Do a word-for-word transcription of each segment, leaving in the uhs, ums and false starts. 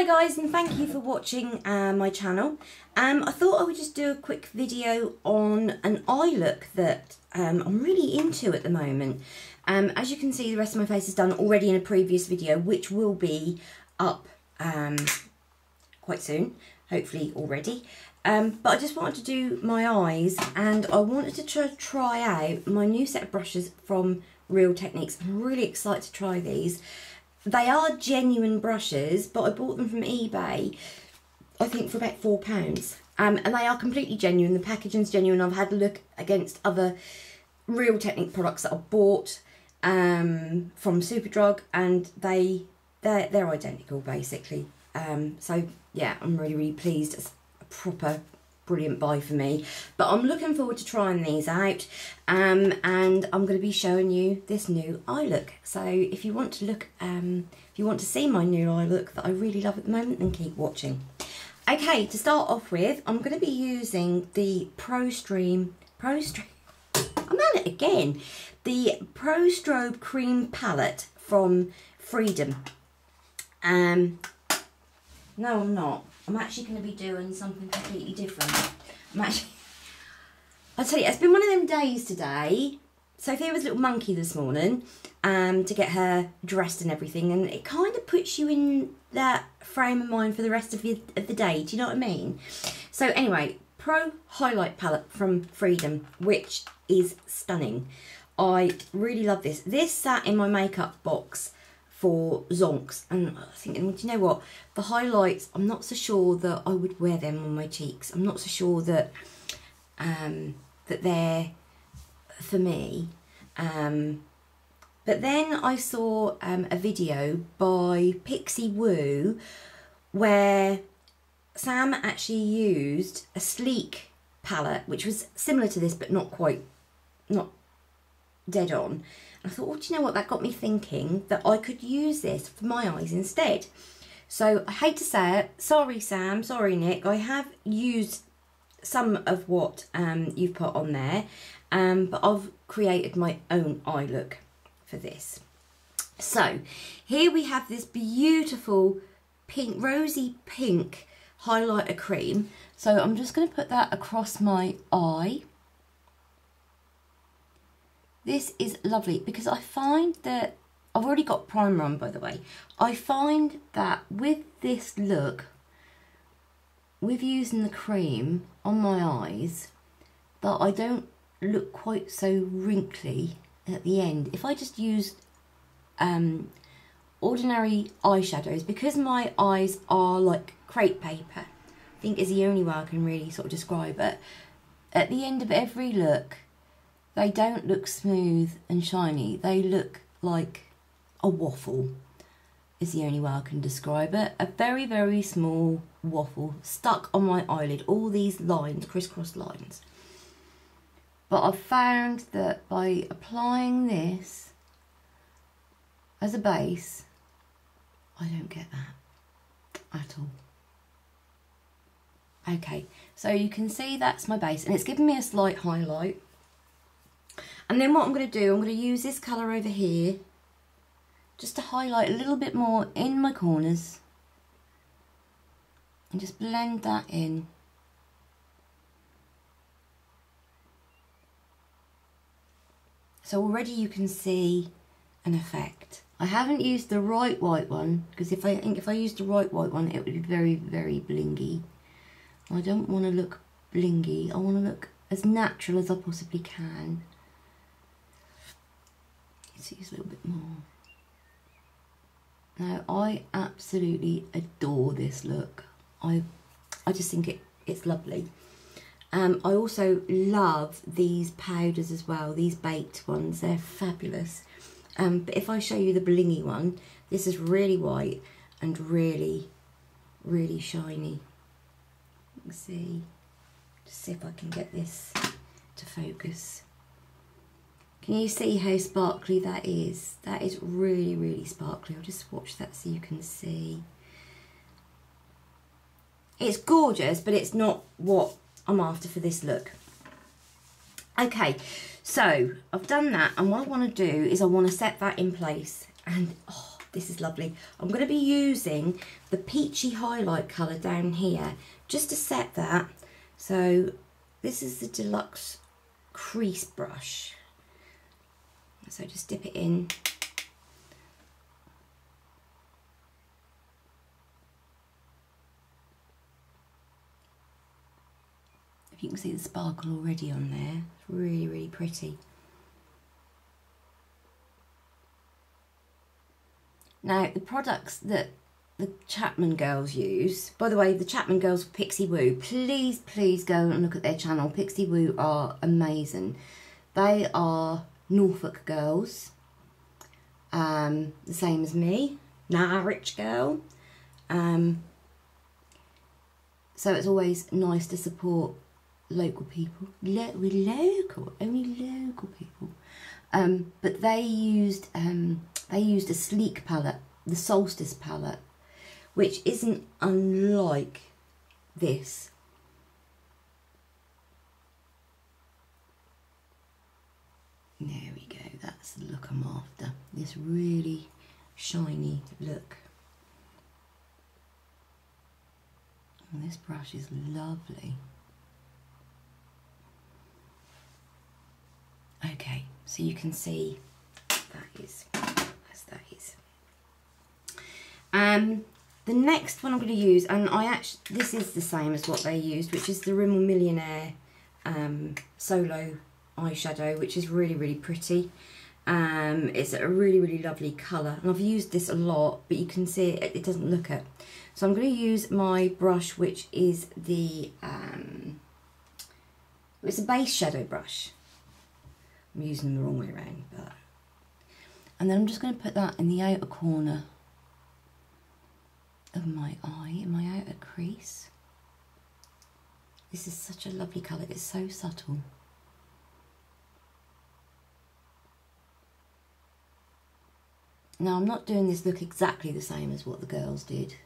Hello guys, and thank you for watching uh, my channel. Um, I thought I would just do a quick video on an eye look that um, I'm really into at the moment. Um, as you can see, the rest of my face is done already in a previous video, which will be up um, quite soon, hopefully already. Um, but I just wanted to do my eyes, and I wanted to try, try out my new set of brushes from Real Techniques. I'm really excited to try these. They are genuine brushes, but I bought them from eBay, I think, for about four pounds. Um, and they are completely genuine. The packaging's genuine. I've had a look against other Real Technique products that I bought um, from Superdrug, and they they're, they're identical basically. Um, so yeah, I'm really really pleased. It's a proper brilliant buy for me. But I'm looking forward to trying these out, um, and I'm going to be showing you this new eye look. So if you want to look, um, if you want to see my new eye look that I really love at the moment, then keep watching. Okay, to start off with, I'm going to be using the Pro Strobe, Pro Strobe. I'm at it again. The Pro Strobe Cream Palette from Freedom. Um, no, I'm not. I'm actually going to be doing something completely different. I'm actually... I'll tell you, it's been one of them days today. Sophia was a little monkey this morning um, to get her dressed and everything, and it kind of puts you in that frame of mind for the rest of, your, of the day. Do you know what I mean? So anyway, Pro Highlight Palette from Freedom, which is stunning. I really love this. This sat in my makeup box for zonks, and I was thinking, well, do you know what, the highlights, I'm not so sure that I would wear them on my cheeks. I'm not so sure that um, that they're for me, um, but then I saw um, a video by Pixiwoo where Sam actually used a Sleek palette, which was similar to this but not quite, not dead on. I thought, well, do you know what, that got me thinking that I could use this for my eyes instead. So I hate to say it, sorry Sam, sorry Nick, I have used some of what um, you've put on there, um, but I've created my own eye look for this. So here we have this beautiful pink, rosy pink highlighter cream. So I'm just going to put that across my eye. This is lovely because I find that, I've already got primer on by the way, I find that with this look, with using the cream on my eyes, that I don't look quite so wrinkly at the end. If I just used um, ordinary eyeshadows, because my eyes are like crepe paper, I think is the only way I can really sort of describe it, at the end of every look, they don't look smooth and shiny. They look like a waffle, is the only way I can describe it. A very, very small waffle stuck on my eyelid. All these lines, crisscross lines. But I've found that by applying this as a base, I don't get that at all. Okay, so you can see that's my base, and it's given me a slight highlight. And then what I'm going to do, I'm going to use this colour over here just to highlight a little bit more in my corners and just blend that in. So already you can see an effect. I haven't used the right white one because if I think if I used the right white one it would be very, very blingy. I don't want to look blingy, I want to look as natural as I possibly can. Let's use a little bit more. Now I absolutely adore this look. I I just think it, it's lovely. Um, I also love these powders as well, these baked ones, they're fabulous. Um, but if I show you the blingy one, this is really white and really, really shiny. Let's see, just see if I can get this to focus. Can you see how sparkly that is? That is really, really sparkly. I'll just swatch that so you can see. It's gorgeous, but it's not what I'm after for this look. Okay, so I've done that, and what I want to do is I want to set that in place. And oh, This is lovely. I'm going to be using the peachy highlight colour down here just to set that. So this is the Deluxe Crease Brush. So just dip it in. If you can see the sparkle already on there, it's really, really pretty. Now, the products that the Chapman Girls use, by the way, the Chapman Girls Pixiwoo, please, please go and look at their channel. Pixiwoo are amazing. They are Norfolk girls, um, the same as me, Norwich girl. Um, so it's always nice to support local people. Lo we're local, only local people. Um, but they used um, they used a Sleek palette, the Solstice palette, which isn't unlike this. There we go, that's the look I'm after. This really shiny look. And this brush is lovely. Okay, so you can see that is as that is. Um, the next one I'm going to use, and I actually this is the same as what they used, which is the Rimmel Millionaire um, Solo eyeshadow, which is really, really pretty. Um, it's a really, really lovely colour, and I've used this a lot, but you can see it, it doesn't look it. So I'm going to use my brush, which is the um, it's a base shadow brush. I'm using them the wrong way around, but and then I'm just going to put that in the outer corner of my eye, in my outer crease. This is such a lovely colour, it's so subtle. Now, I'm not doing this look exactly the same as what the girls did,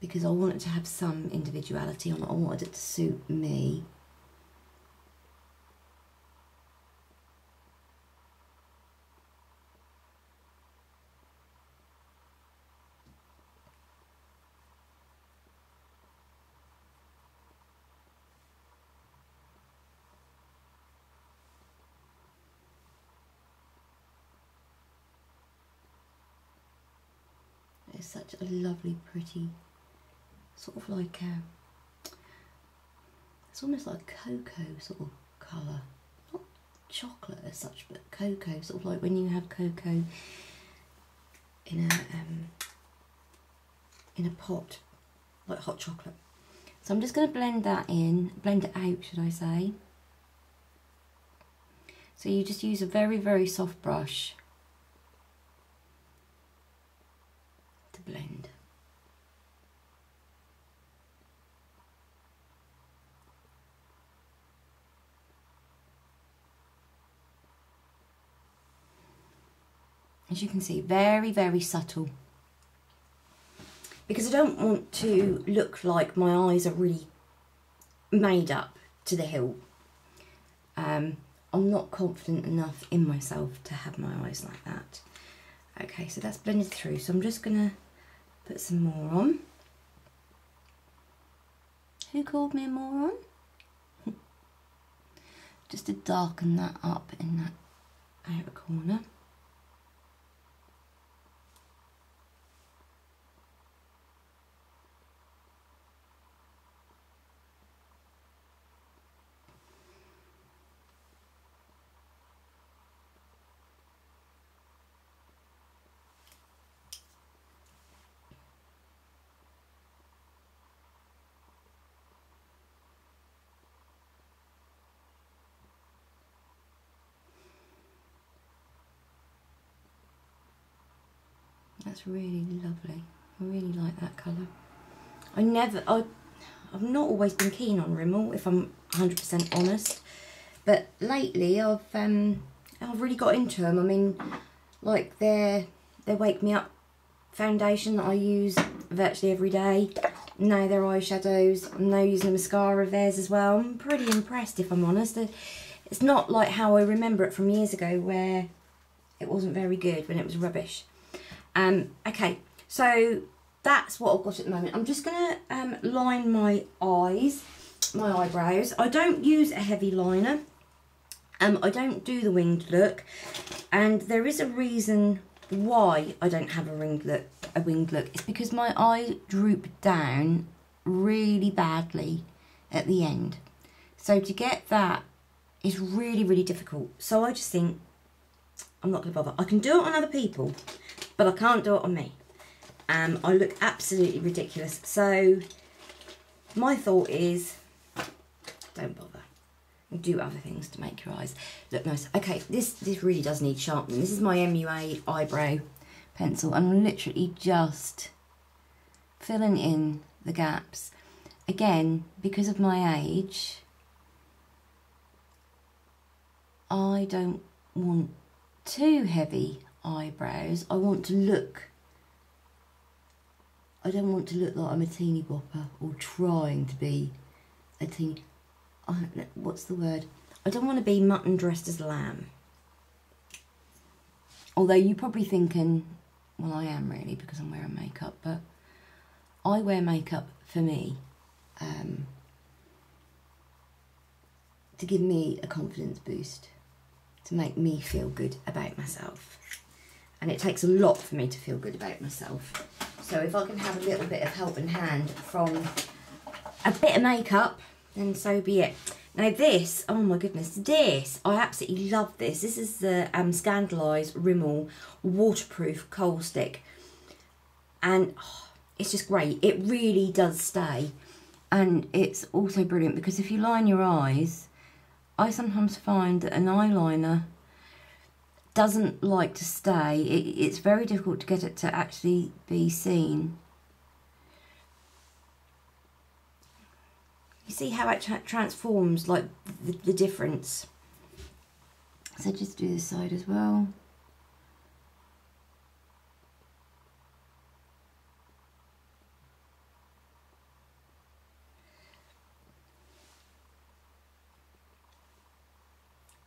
because I wanted to have some individuality on it. I wanted it to suit me. It's such a lovely, pretty, sort of like a, it's almost like cocoa sort of colour. Not chocolate as such, but cocoa, sort of like when you have cocoa in a um, in a pot, like hot chocolate. So I'm just going to blend that in, blend it out, should I say. So you just use a very, very soft brush. Blend. As you can see, very, very subtle. Because I don't want to look like my eyes are really made up to the hilt. Um, I'm not confident enough in myself to have my eyes like that. Okay, so that's blended through. So I'm just gonna put some more on. Who called me a moron? Just to darken that up in that outer corner. That's really lovely. I really like that colour. I never, I, I've not always been keen on Rimmel, if I'm one hundred percent honest. But lately, I've um, I've really got into them. I mean, like their their Wake Me Up foundation that I use virtually every day. Now their eyeshadows. I'm now using a mascara of theirs as well. I'm pretty impressed, if I'm honest. It's not like how I remember it from years ago, where it wasn't very good, when it was rubbish. Um, okay, so that's what I've got at the moment. I'm just gonna um, line my eyes, my eyebrows. I don't use a heavy liner. Um, I don't do the winged look, and there is a reason why I don't have a winged look. A winged look. It's because my eye drooped down really badly at the end. So to get that is really, really difficult. So I just think I'm not going to bother. I can do it on other people, but I can't do it on me. Um, I look absolutely ridiculous. So my thought is, don't bother. Do other things to make your eyes look nice. Okay, this, this really does need sharpening. This is my M U A eyebrow pencil. I'm literally just filling in the gaps. Again, because of my age, I don't want too heavy eyebrows. I want to look, I don't want to look like I'm a teeny bopper or trying to be a teeny, I don't know, what's the word? I don't want to be mutton dressed as lamb. Although you're probably thinking, well, I am really, because I'm wearing makeup, but I wear makeup for me, um, to give me a confidence boost, to make me feel good about myself. And it takes a lot for me to feel good about myself. So if I can have a little bit of help and hand from a bit of makeup, then so be it. Now this, oh my goodness, this, I absolutely love this. This is the um, Scandaleyes Rimmel Waterproof Coal Stick. And oh, it's just great. It really does stay. And it's also brilliant because if you line your eyes, I sometimes find that an eyeliner doesn't like to stay. It, it's very difficult to get it to actually be seen. You see how it tra transforms, like the, the difference. So just do this side as well.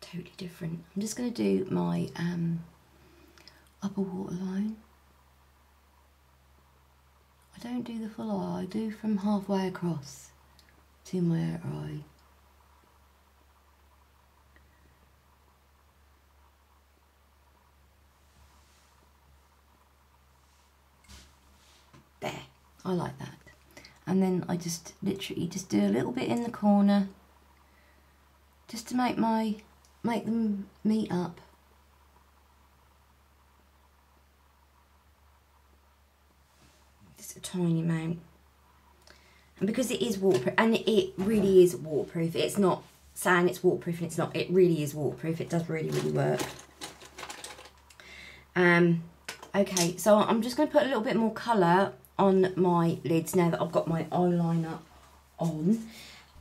Totally different. I'm just going to do my um, upper waterline. I don't do the full eye, I do from halfway across to my outer eye. There, I like that. And then I just literally just do a little bit in the corner just to make my, make them meet up. Just a tiny amount. Because it is waterproof, and it really is waterproof. It's not saying it's waterproof and it's not. It really is waterproof. It does really, really work. Um, okay, so I'm just going to put a little bit more colour on my lids now that I've got my eyeliner on.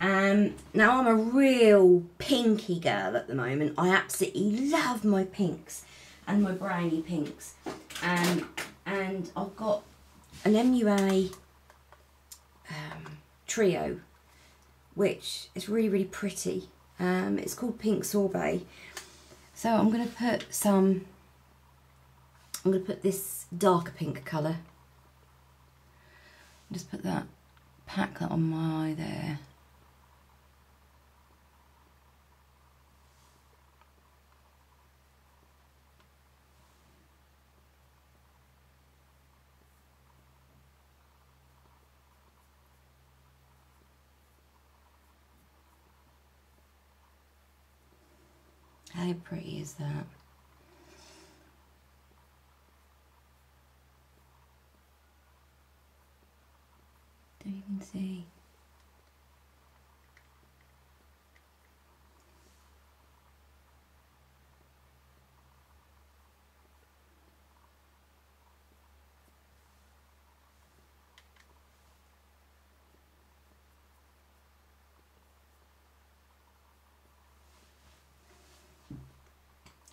Um, now, I'm a real pinky girl at the moment. I absolutely love my pinks and my brownie pinks. Um, and I've got an M U A... Um, trio, which is really, really pretty. Um, it's called Pink Sorbet. So I'm going to put some, I'm going to put this darker pink colour. Just put that, pack that on my eye there. How pretty is that? Do you can see?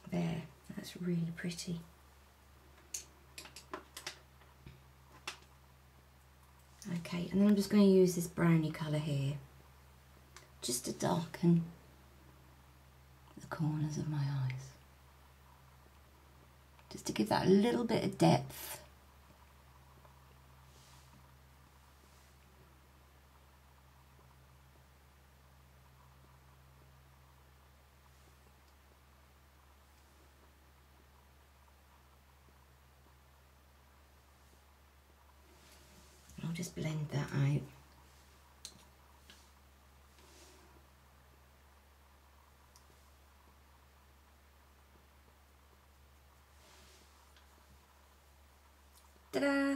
There, that's really pretty. Okay, and then I'm just going to use this brownie colour here just to darken the corners of my eyes, just to give that a little bit of depth just blend that out. Ta-da!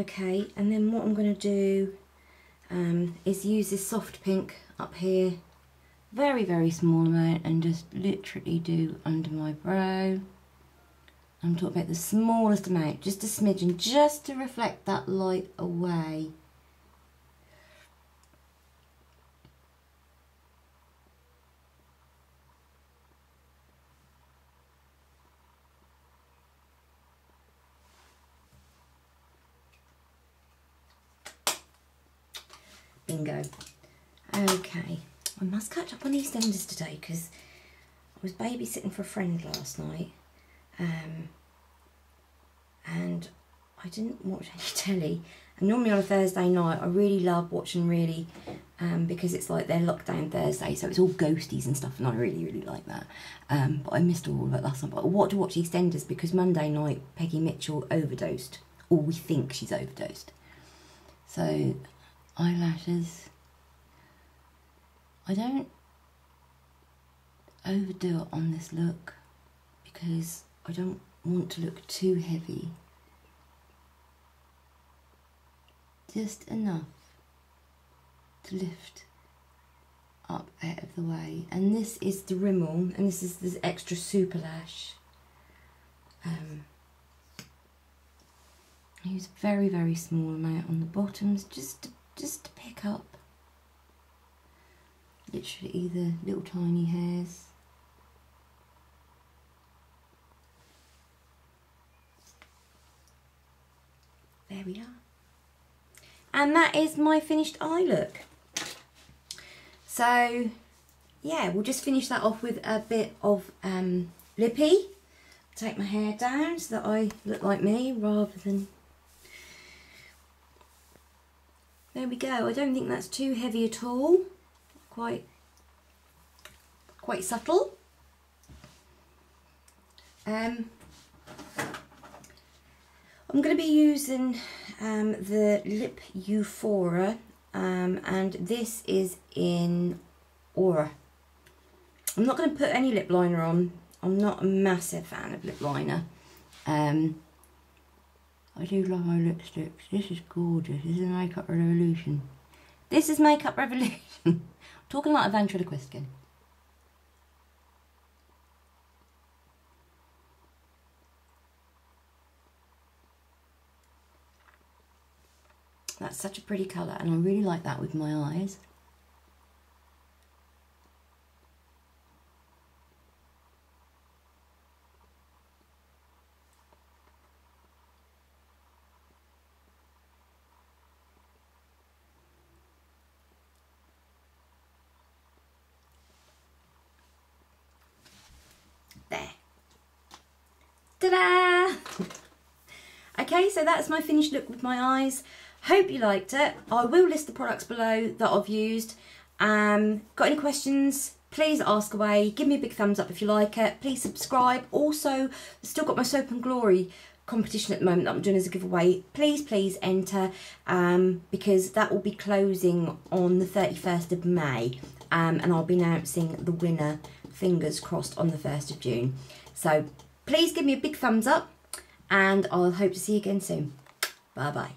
Okay, and then what I'm going to do um, is use this soft pink up here, very very small amount, and just literally do under my brow. I'm talking about the smallest amount, just a smidgen, just to reflect that light away. Bingo. Okay, I must catch up on EastEnders today because I was babysitting for a friend last night. Um, and I didn't watch any telly, and normally on a Thursday night I really love watching really um, because it's like their lockdown Thursday, so it's all ghosties and stuff, and I really really like that, um, but I missed all of it last night. But I want to watch EastEnders because Monday night Peggy Mitchell overdosed, or we think she's overdosed, so eyelashes, I don't overdo it on this look because I don't want to look too heavy. Just enough to lift up out of the way. And this is the Rimmel, and this is this extra super lash. Um, I use a very, very small amount on the bottoms, just to, just to pick up literally either little tiny hairs. There we are. And that is my finished eye look. So, yeah, we'll just finish that off with a bit of um, lippy. Take my hair down so that I look like me rather than... There we go. I don't think that's too heavy at all. Quite, quite subtle. Um... I'm going to be using um, the Lip Euphoria, um, and this is in Aura. I'm not going to put any lip liner on. I'm not a massive fan of lip liner. Um, I do love my lipsticks. This is gorgeous. This is Makeup Revolution. This is Makeup Revolution. I'm talking like a ventriloquist again. That's such a pretty colour, and I really like that with my eyes. There. Ta-da! Okay, so that's my finished look with my eyes. Hope you liked it. I will list the products below that I've used. Um, got any questions, please ask away. Give me a big thumbs up if you like it. Please subscribe. Also, still got my Soap and Glory competition at the moment that I'm doing as a giveaway. Please, please enter, um, because that will be closing on the thirty-first of May. Um, and I'll be announcing the winner, fingers crossed, on the first of June. So please give me a big thumbs up, and I'll hope to see you again soon. Bye-bye.